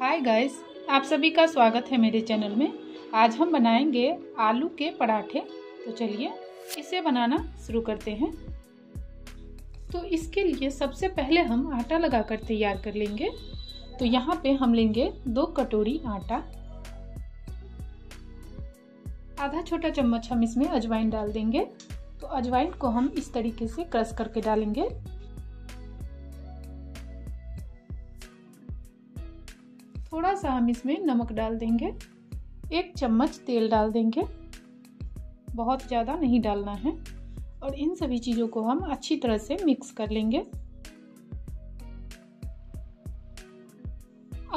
Hi guys, आप सभी का स्वागत है मेरे चैनल में। आज हम बनाएंगे आलू के पराठे। तो चलिए इसे बनाना शुरू करते हैं। तो इसके लिए सबसे पहले हम आटा लगाकर तैयार कर लेंगे। तो यहाँ पे हम लेंगे 2 कटोरी आटा, आधा छोटा चम्मच हम इसमें अजवाइन डाल देंगे। तो अजवाइन को हम इस तरीके से क्रश करके डालेंगे। थोड़ा सा हम इसमें नमक डाल देंगे, 1 चम्मच तेल डाल देंगे, बहुत ज़्यादा नहीं डालना है। और इन सभी चीज़ों को हम अच्छी तरह से मिक्स कर लेंगे।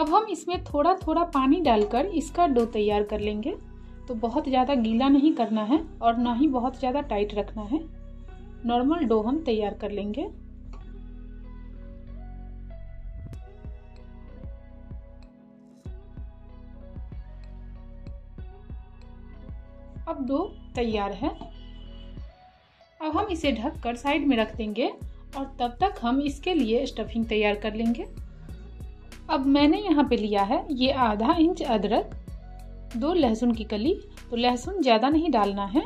अब हम इसमें थोड़ा थोड़ा पानी डालकर इसका डो तैयार कर लेंगे। तो बहुत ज़्यादा गीला नहीं करना है और ना ही बहुत ज़्यादा टाइट रखना है, नॉर्मल डो हम तैयार कर लेंगे। अब डो तैयार है। अब हम इसे ढककर साइड में रख देंगे और तब तक हम इसके लिए स्टफिंग तैयार कर लेंगे। अब मैंने यहाँ पे लिया है ये आधा इंच अदरक, 2 लहसुन की कली, तो लहसुन ज़्यादा नहीं डालना है,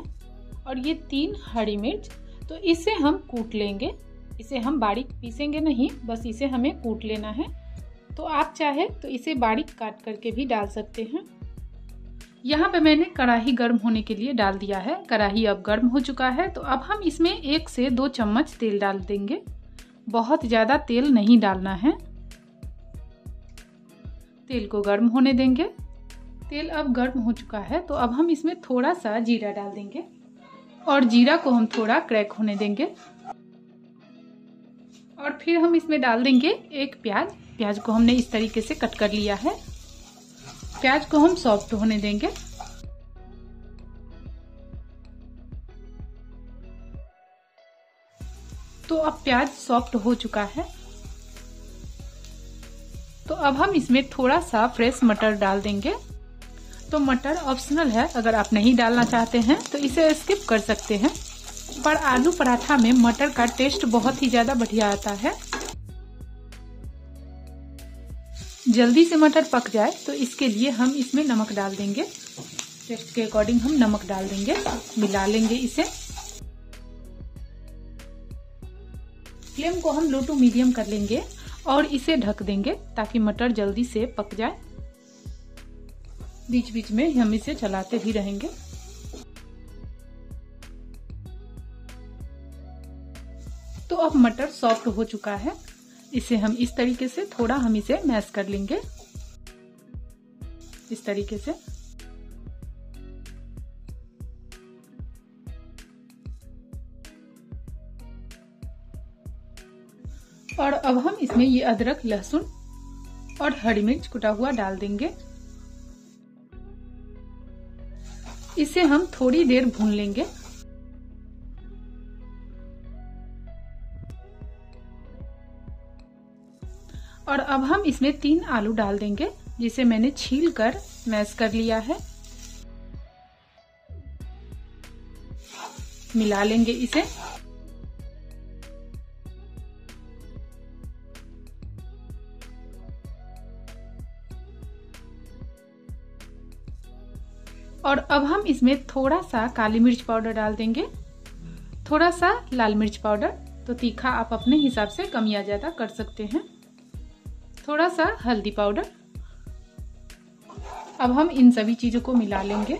और ये 3 हरी मिर्च। तो इसे हम कूट लेंगे। इसे हम बारीक पीसेंगे नहीं, बस इसे हमें कूट लेना है। तो आप चाहे तो इसे बारीक काट करके भी डाल सकते हैं। यहाँ पे मैंने कढ़ाई गर्म होने के लिए डाल दिया है। कढ़ाई अब गर्म हो चुका है। तो अब हम इसमें 1 से 2 चम्मच तेल डाल देंगे, बहुत ज़्यादा तेल नहीं डालना है। तेल को गर्म होने देंगे। तेल अब गर्म हो चुका है। तो अब हम इसमें थोड़ा सा जीरा डाल देंगे और जीरा को हम थोड़ा क्रैक होने देंगे। और फिर हम इसमें डाल देंगे 1 प्याज। प्याज को हमने इस तरीके से कट कर लिया है। प्याज को हम सॉफ्ट होने देंगे। तो अब प्याज सॉफ्ट हो चुका है। तो अब हम इसमें थोड़ा सा फ्रेश मटर डाल देंगे। तो मटर ऑप्शनल है, अगर आप नहीं डालना चाहते हैं तो इसे स्किप कर सकते हैं। पर आलू पराठा में मटर का टेस्ट बहुत ही ज़्यादा बढ़िया आता है। जल्दी से मटर पक जाए तो इसके लिए हम इसमें नमक डाल देंगे। टेस्ट के अकॉर्डिंग हम नमक डाल देंगे, मिला लेंगे इसे। फ्लेम को हम लो टू मीडियम कर लेंगे और इसे ढक देंगे ताकि मटर जल्दी से पक जाए। बीच बीच में हम इसे चलाते भी रहेंगे। तो अब मटर सॉफ्ट हो चुका है। इसे हम इस तरीके से थोड़ा हम इसे मैश कर लेंगे, इस तरीके से। और अब हम इसमें ये अदरक, लहसुन और हरी मिर्च कुटा हुआ डाल देंगे। इसे हम थोड़ी देर भून लेंगे। और अब हम इसमें 3 आलू डाल देंगे, जिसे मैंने छील कर मैश कर लिया है। मिला लेंगे इसे। और अब हम इसमें थोड़ा सा काली मिर्च पाउडर डाल देंगे, थोड़ा सा लाल मिर्च पाउडर। तो तीखा आप अपने हिसाब से कम या ज़्यादा कर सकते हैं। थोड़ा सा हल्दी पाउडर। अब हम इन सभी चीज़ों को मिला लेंगे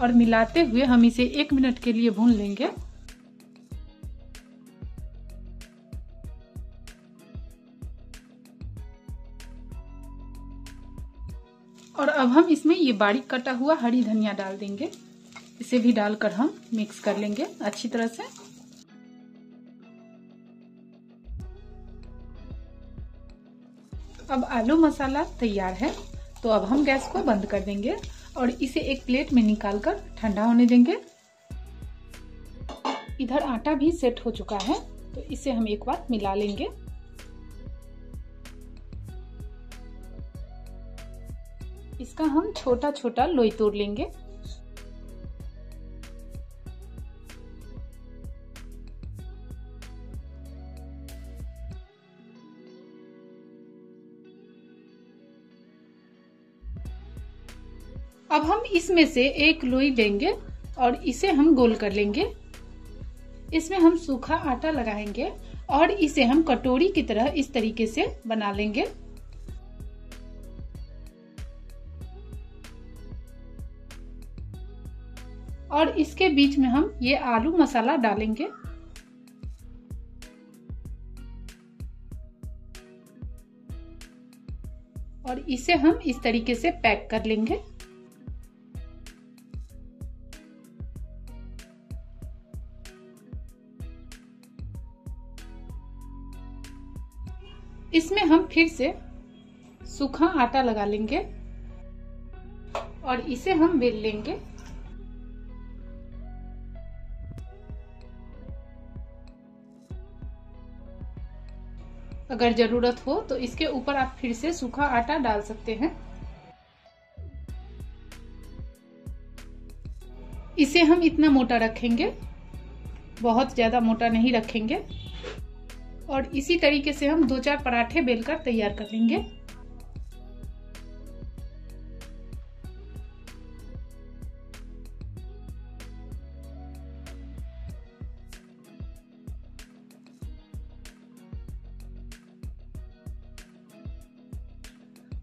और मिलाते हुए हम इसे 1 मिनट के लिए भून लेंगे। और अब हम इसमें ये बारीक कटा हुआ हरी धनिया डाल देंगे। इसे भी डालकर हम मिक्स कर लेंगे अच्छी तरह से। अब आलू मसाला तैयार है। तो अब हम गैस को बंद कर देंगे और इसे एक प्लेट में निकालकर ठंडा होने देंगे। इधर आटा भी सेट हो चुका है। तो इसे हम एक बार मिला लेंगे। इसका हम छोटा छोटा लोई तोड़ लेंगे। अब हम इसमें से एक लोई लेंगे और इसे हम गोल कर लेंगे। इसमें हम सूखा आटा लगाएंगे और इसे हम कटोरी की तरह इस तरीके से बना लेंगे। और इसके बीच में हम ये आलू मसाला डालेंगे। और इसे हम इस तरीके से पैक कर लेंगे। इसमें हम फिर से सूखा आटा लगा लेंगे और इसे हम बेल लेंगे। अगर जरूरत हो तो इसके ऊपर आप फिर से सूखा आटा डाल सकते हैं। इसे हम इतना मोटा रखेंगे, बहुत ज्यादा मोटा नहीं रखेंगे। और इसी तरीके से हम 2-4 पराठे बेलकर तैयार कर लेंगे।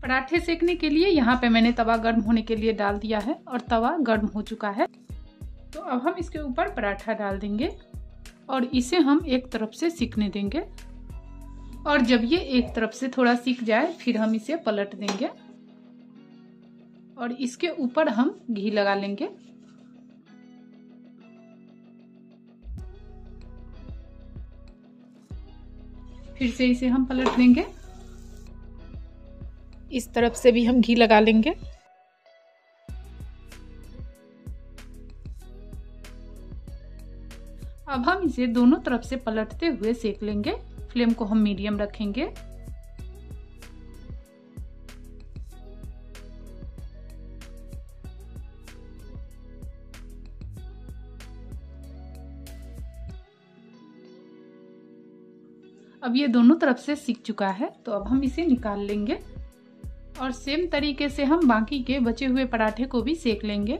पराठे सेकने के लिए यहाँ पे मैंने तवा गर्म होने के लिए डाल दिया है और तवा गर्म हो चुका है। तो अब हम इसके ऊपर पराठा डाल देंगे और इसे हम एक तरफ से सिकने देंगे। और जब ये एक तरफ से थोड़ा सिक जाए फिर हम इसे पलट देंगे और इसके ऊपर हम घी लगा लेंगे। फिर से इसे हम पलट देंगे। इस तरफ से भी हम घी लगा लेंगे। अब हम इसे दोनों तरफ से पलटते हुए सेक लेंगे। फ्लेम को हम मीडियम रखेंगे। अब ये दोनों तरफ से सिक चुका है तो अब हम इसे निकाल लेंगे। और सेम तरीके से हम बाकी के बचे हुए पराठे को भी सेक लेंगे।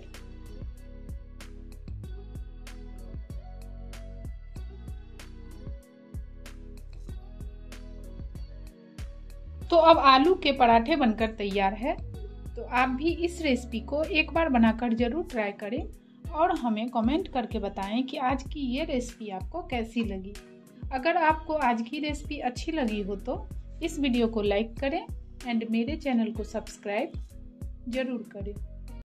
तो अब आलू के पराठे बनकर तैयार है। तो आप भी इस रेसिपी को एक बार बनाकर जरूर ट्राई करें और हमें कमेंट करके बताएं कि आज की ये रेसिपी आपको कैसी लगी। अगर आपको आज की रेसिपी अच्छी लगी हो तो इस वीडियो को लाइक करें एंड मेरे चैनल को सब्सक्राइब जरूर करें।